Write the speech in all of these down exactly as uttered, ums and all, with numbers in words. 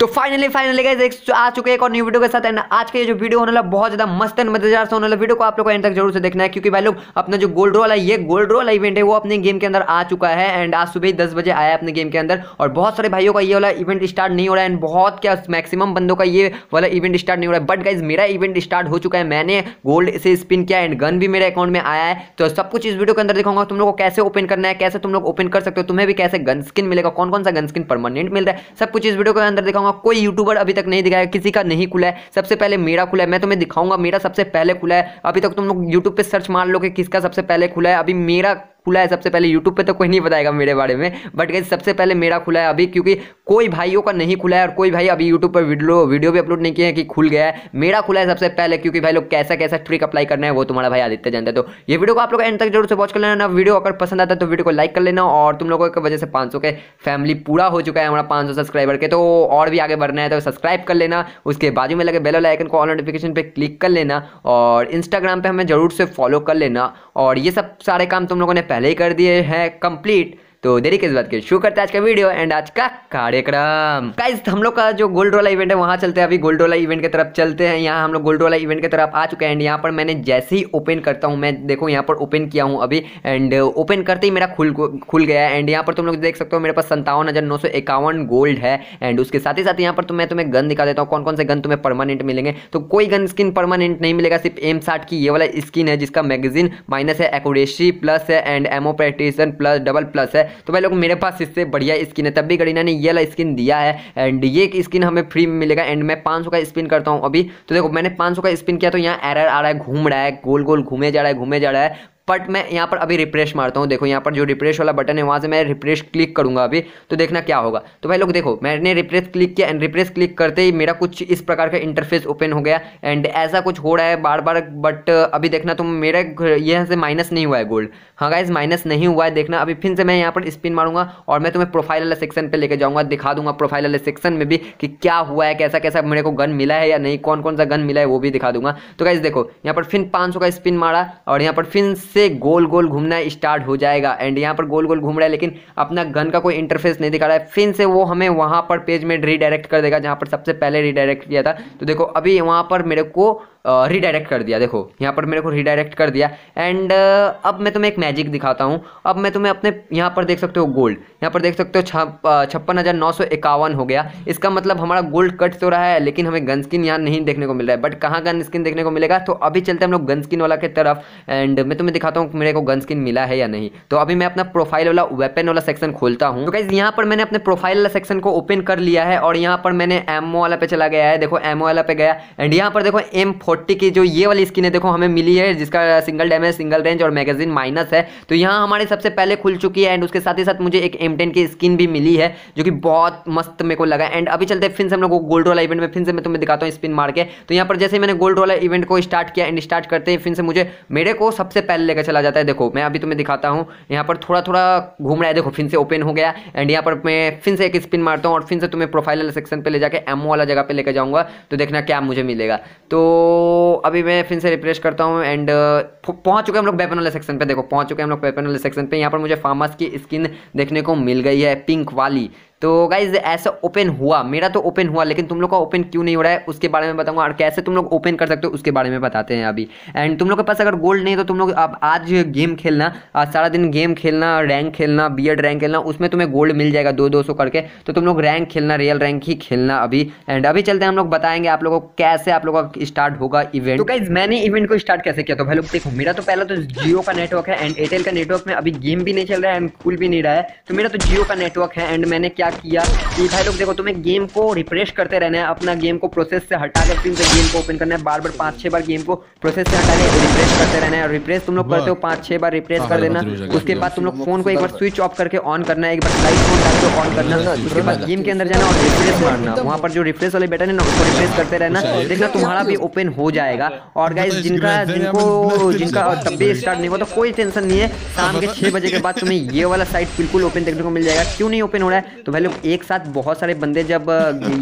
तो finally finally guys आ चुके हैं एक और न्यू वीडियो के साथ। एंड आज के ये जो वीडियो होने वाला बहुत ज्यादा मस्त एंड मजेदार सा होने वाला, वीडियो को आप लोग को एंड तक जरूर से देखना है क्योंकि भाई लोग अपना जो गोल्ड रॉल है, ये गोल्ड रॉल इवेंट है वो अपने गेम के अंदर आ चुका है। एंड आज सुबह दस बजे आया अपने गेम के अंदर और बहुत सारे भाइयों का ये वाला इवेंट स्टार्ट नहीं हो रहा है। एंड बहुत क्या मैक्सिमम बंदों का ये वाला इवेंट स्टार्ट नहीं हो रहा है, बट गाइज मेरा इवेंट स्टार्ट हो चुका है। मैंने गोल्ड से स्पिन किया एंड गन भी मेरे अकाउंट में आया है। तो सब कुछ इस वीडियो के अंदर दिखाऊंगा, तुम लोग को कैसे ओपन करना है, कैसे तुम लोग ओपन कर सकते हो, तुम्हें भी कैसे गन स्किन मिलेगा, कौन कौन सा गन स्किन परमानेंट मिल रहा है, सब कुछ इस वीडियो के अंदर दिखाऊंगा। कोई यूट्यूबर अभी तक नहीं दिखाया, किसी का नहीं खुला है, सबसे पहले मेरा खुला है। मैं तुम्हें दिखाऊंगा मेरा सबसे पहले खुला है। अभी तक तुम लोग यूट्यूब पे सर्च मार लो कि किसका सबसे पहले खुला है। अभी मेरा खुला है सबसे पहले, यूट्यूब पे तो कोई नहीं बताएगा मेरे बारे में, बट गाइस सबसे पहले मेरा खुला है अभी, क्योंकि कोई भाइयों का नहीं खुला है और कोई भाई अभी यूट्यूब पर वीडियो वीडियो भी अपलोड नहीं किए हैं कि खुल गया है। मेरा खुला है सबसे पहले, क्योंकि भाई लोग कैसा कैसा ट्रिक अप्लाई करना है वो तुम्हारा भाई आदित्य जानता है। तो ये वीडियो को आप लोग एंड तक जरूर से वॉच कर लेना। वीडियो अगर पसंद आता है तो वीडियो को लाइक कर लेना। और तुम लोगों की वजह से पाँच सौ के फैमिली पूरा हो चुका है हमारा, पाँच सौ सब्सक्राइबर के। तो और भी आगे बढ़ना है तो सब्सक्राइब कर लेना, उसके बाजू में लगे बेल वाला आइकन को ऑल नोटिफिकेशन पर क्लिक कर लेना और इंस्टाग्राम पर हमें जरूर से फॉलो कर लेना। और ये सब सारे काम तुम लोगों ने पहले ही कर दिए हैं कंप्लीट। तो देरी किस बात के, शुरू करते हैं आज का वीडियो एंड आज का कार्यक्रम। गाइस हम लोग का जो गोल्ड वाला इवेंट है वहाँ चलते हैं, अभी गोल्ड वाला इवेंट की तरफ चलते हैं। यहाँ हम लोग गोल्ड वाला इवेंट की तरफ आ चुके हैं एंड यहाँ पर मैंने जैसे ही ओपन करता हूँ, मैं देखो यहाँ पर ओपन किया हूँ अभी एंड ओपन करते ही मेरा खुल खुल गया है। एंड यहाँ पर तुम लोग देख सकते हो मेरे पास संतावन हज़ार नौ सौ इक्यावन गोल्ड है। एंड उसके साथ ही साथ यहाँ पर तो मैं तुम्हें गन दिखा देता हूँ, कौन कौन से गन तुम्हें परमानेंट मिलेंगे। तो कोई गन स्किन परमानेंट नहीं मिलेगा, सिर्फ एम साठ की ये वाला स्किन है जिसका मैगजीन माइनस है, एक्यूरेसी प्लस है and ammo penetration plus double plus है। तो भाई लोग मेरे पास इससे बढ़िया स्किन है, तब भी करीना ने ये वाला स्किन दिया है एंड ये स्किन हमें फ्री में मिलेगा। एंड मैं पाँच सौ का स्पिन करता हूँ अभी, तो देखो मैंने पाँच सौ का स्पिन किया तो यहाँ एरर आ रहा है, घूम रहा है, गोल गोल घूमे जा रहा है घूमे जा रहा है बट मैं यहाँ पर अभी रिफ्रेश मारता हूँ। देखो यहाँ पर जो रिफ्रेश वाला बटन है वहाँ से मैं रिफ्रेश क्लिक करूँगा अभी, तो देखना क्या होगा। तो भाई लोग देखो मैंने रिफ्रेश क्लिक किया एंड रिफ्रेश क्लिक करते ही मेरा कुछ इस प्रकार का इंटरफेस ओपन हो गया एंड ऐसा कुछ हो रहा है बार बार। बट अभी देखना तुम मेरे यहाँ से माइनस नहीं हुआ है गोल्ड, हाँ गाइस माइनस नहीं हुआ है। देखना अभी फिर से मैं यहाँ पर स्पिन मारूंगा और मैं तुम्हें प्रोफाइल वाले सेक्शन पर लेकर जाऊँगा, दिखा दूंगा प्रोफाइल वाले सेक्शन में भी कि क्या हुआ है, कैसा कैसा मेरे को गन मिला है या नहीं, कौन कौन सा गन मिला है वो भी दिखा दूंगा। तो गाइस देखो यहाँ पर फिर पाँच सौ का स्पिन मारा और यहाँ पर फिर से गोल गोल घूमना स्टार्ट हो जाएगा एंड यहाँ पर गोल गोल घूम रहा है लेकिन अपना गन का कोई इंटरफेस नहीं दिखा रहा है। फिर से वो हमें वहाँ पर पेज में रीडायरेक्ट कर देगा जहाँ पर सबसे पहले रीडायरेक्ट किया था। तो देखो अभी वहाँ पर मेरे को रीडायरेक्ट uh, कर दिया, देखो यहाँ पर मेरे को रीडायरेक्ट कर दिया। एंड uh, अब मैं तुम्हें एक मैजिक दिखाता हूँ। अब मैं तुम्हें अपने यहाँ पर देख सकते हो गोल्ड, यहाँ पर देख सकते हो छप्पन हज़ार नौ सौ इक्यावन हो गया। इसका मतलब हमारा गोल्ड कट तो रहा है लेकिन हमें गन स्किन यहाँ नहीं देखने को मिल रहा है। बट कहाँ गन स्किन देखने को मिलेगा, तो अभी चलते हम लोग गन स्किन वाला की तरफ एंड मैं तुम्हें दिखाता हूँ मेरे को गन स्किन मिला है या नहीं। तो अभी मैं अपना प्रोफाइल वाला वेपन वाला सेक्शन खोलता हूँ। तो गाइस यहाँ पर मैंने अपने प्रोफाइल वाला सेक्शन को ओपन कर लिया है और यहाँ पर मैंने एमओ वाला पे चला गया है, देखो एमओ वाला पे गया एंड यहाँ पर देखो एम फोर्टी की जो ये वाली स्किन है देखो हमें मिली है, जिसका सिंगल डैमेज, सिंगल रेंज और मैगजीन माइनस है। तो यहाँ हमारे सबसे पहले खुल चुकी है एंड उसके साथ ही साथ मुझे एक एम टेन की स्किन भी मिली है जो कि बहुत मस्त मेरे को लगा। एंड अभी चलते हैं फिर से हम लोग को गोल्ड वाला इवेंट में, फिर से मैं तुम्हें दिखाता हूँ स्पिन मार के। तो यहाँ पर जैसे मैंने गोल्ड वाला इवेंट को स्टार्ट किया एंड स्टार्ट करते ही फिर से मुझे मेरे को सबसे पहले लेकर चला जाता है। देखो मैं अभी तुम्हें दिखाता हूँ, यहाँ पर थोड़ा थोड़ा घूम रहा है, देखो फिर से ओपन हो गया एंड यहाँ पर मैं फिर से एक स्पिन मारता हूँ और फिर से तुम्हें प्रोफाइल वाले सेक्शन पर ले जाकर एमओ वाला जगह पर लेकर जाऊँगा। तो देखना क्या मुझे मिलेगा। तो तो अभी मैं फिर से रिफ्रेश करता हूँ एंड पहुँच चुके हम लोग वेपन वाले सेक्शन पे, देखो पहुँच चुके हम लोग वेपन वाले सेक्शन पे। यहाँ पर मुझे फार्मस की स्किन देखने को मिल गई है पिंक वाली। तो गाइज ऐसा ओपन हुआ, मेरा तो ओपन हुआ लेकिन तुम लोग का ओपन क्यों नहीं हो रहा है उसके बारे में बताऊंगा और कैसे तुम लोग ओपन कर सकते हो उसके बारे में बताते हैं अभी। एंड तुम लोग के पास अगर गोल्ड नहीं है तो तुम लोग अब आज गेम खेलना, आज सारा दिन गेम खेलना, रैंक खेलना, बीएड रैंक खेलना, उसमें तुम्हें गोल्ड मिल जाएगा दो दो सौ करके। तो तुम लोग रैंक खेलना, रियल रैंक ही खेलना अभी। एंड अभी चलते हैं हम लोग बताएंगे आप लोगों को कैसे आप लोगों का स्टार्ट होगा इवेंट। तो गाइज मैंने इवेंट को स्टार्ट कैसे किया, तो भाई लोग देखो मेरा तो पहला तो जियो का नेटवर्क है एंड एयरटेल का नेटवर्क में अभी गेम भी नहीं चल रहा है एंड खुल भी नहीं रहा है। तो मेरा तो जियो का नेटवर्क है एंड मैंने किया कि भाई लोग देखो तुम्हें गेम को रिफ्रेश करते रहना है, अपना गेम को प्रोसेस से हटाकर फिर से गेम को ओपन करना है। बार बार पाँच छह बार गेम को प्रोसेस से हटाकर रिफ्रेश करते रहना है और रिफ्रेश तुम लोग करते हो पाँच छह बार रिफ्रेश कर देना। उसके बाद तुम लोग फोन को एक बार स्विच ऑफ करके ऑन करना है, एक बार लाइट फोन करके ऑन करना, उसके बाद गेम के अंदर जाना और रिफ्रेश मारना, वहाँ पर जो रिफ्रेश वाले बटन है ना उसको रिफ्रेश करते रहना। देखना तुम्हारा भी ओपन हो जाएगा। और गाइस जिनका जिनको जिनका तब भी स्टार्ट नहीं हुआ तो कोई टेंशन नहीं है, शाम के छह बजे के बाद तुम्हें ये वाला साइट बिल्कुल ओपन देखने को मिल जाएगा। क्यों नहीं ओपन हो रहा है, तो भाई लोग एक साथ बहुत सारे बंदे जब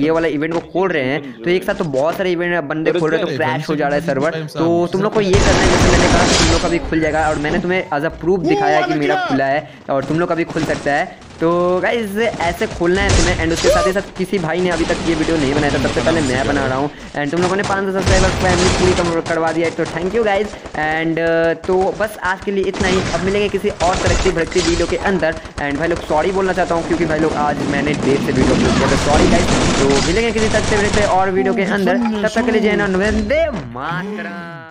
ये वाला इवेंट को खोल रहे हैं तो एक साथ तो बहुत सारे इवेंट बंदे खोल रहे हैं तो क्रैश हो जा रहा है सर्वर। तो तुम लोग को ये करना है, जैसे मैंने कहा तुम लोग का भी खुल जाएगा और मैंने तुम्हें एज अ प्रूफ दिखाया है कि मेरा खुला है और तुम लोग का भी खुल सकता है। तो गाइस ऐसे खोलना है तुम्हें। एंड उसके साथ ही साथ किसी भाई ने अभी तक ये वीडियो नहीं बनाया था, सबसे पहले मैं बना रहा हूँ। एंड तुम लोगों ने पाँच सौ सब्सक्राइबर्स फैमिली पूरी कम करवा दिया, तो थैंक यू गाइस। एंड तो बस आज के लिए इतना ही, अब मिलेंगे किसी और तरक्की भड़कती वीडियो के अंदर। एंड भाई लोग सॉरी बोलना चाहता हूँ क्योंकि भाई लोग आज मैंने देर से वीडियो अपलोड किया, तो सॉरी गाइस। तो मिलेंगे किसी तरक्की भड़कते और वीडियो के अंदर, तब तक के लिए जय हिंद, वंदे मातरम।